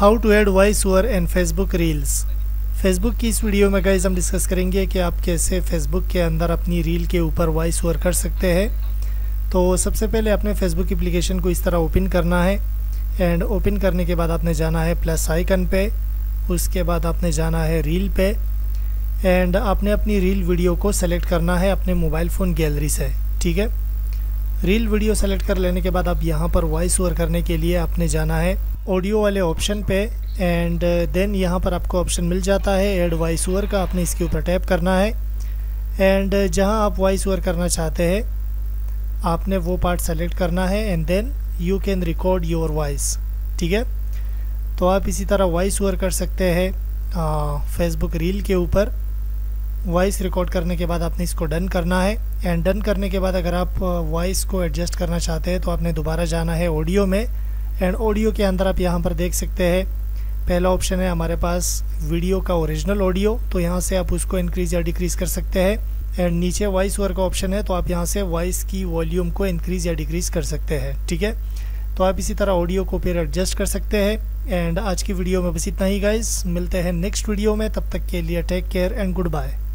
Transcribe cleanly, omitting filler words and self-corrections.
How to add voice over and Facebook reels. Facebook की इस video में guys हम डिस्कस करेंगे कि आप कैसे फेसबुक के अंदर अपनी रील के ऊपर वॉइस ओवर कर सकते हैं। तो सबसे पहले आपने फेसबुक एप्लीकेशन को इस तरह ओपन करना है एंड ओपन करने के बाद आपने जाना है प्लस आइकन पे, उसके बाद आपने जाना है रील पे एंड आपने अपनी रील वीडियो को सेलेक्ट करना है अपने मोबाइल फ़ोन गैलरी से। ठीक है, रील वीडियो सेलेक्ट कर लेने के बाद आप यहाँ पर वॉइस ओवर करने के लिए आपने जाना है ऑडियो वाले ऑप्शन पे एंड देन यहाँ पर आपको ऑप्शन मिल जाता है ऐड वॉइस ओवर का, आपने इसके ऊपर टैप करना है एंड जहाँ आप वॉइस ओवर करना चाहते हैं आपने वो पार्ट सेलेक्ट करना है and then you can record your voice. ठीक है, तो आप इसी तरह वॉइस ओवर कर सकते हैं फेसबुक रील के ऊपर। वॉइस रिकॉर्ड करने के बाद आपने इसको डन करना है एंड डन करने के बाद अगर आप वॉइस को एडजस्ट करना चाहते हैं तो आपने दोबारा जाना है ऑडियो में एंड ऑडियो के अंदर आप यहाँ पर देख सकते हैं पहला ऑप्शन है हमारे पास वीडियो का ओरिजिनल ऑडियो, तो यहाँ से आप उसको इंक्रीज़ या डिक्रीज़ कर सकते हैं एंड नीचे वॉइस ओवर का ऑप्शन है तो आप यहाँ से वॉइस की वॉल्यूम को इंक्रीज़ या डिक्रीज़ कर सकते हैं। ठीक है, तो आप इसी तरह ऑडियो को फिर एडजस्ट कर सकते हैं। एंड आज की वीडियो में बस इतना ही गाइस, मिलते हैं नेक्स्ट वीडियो में, तब तक के लिए take care and good bye.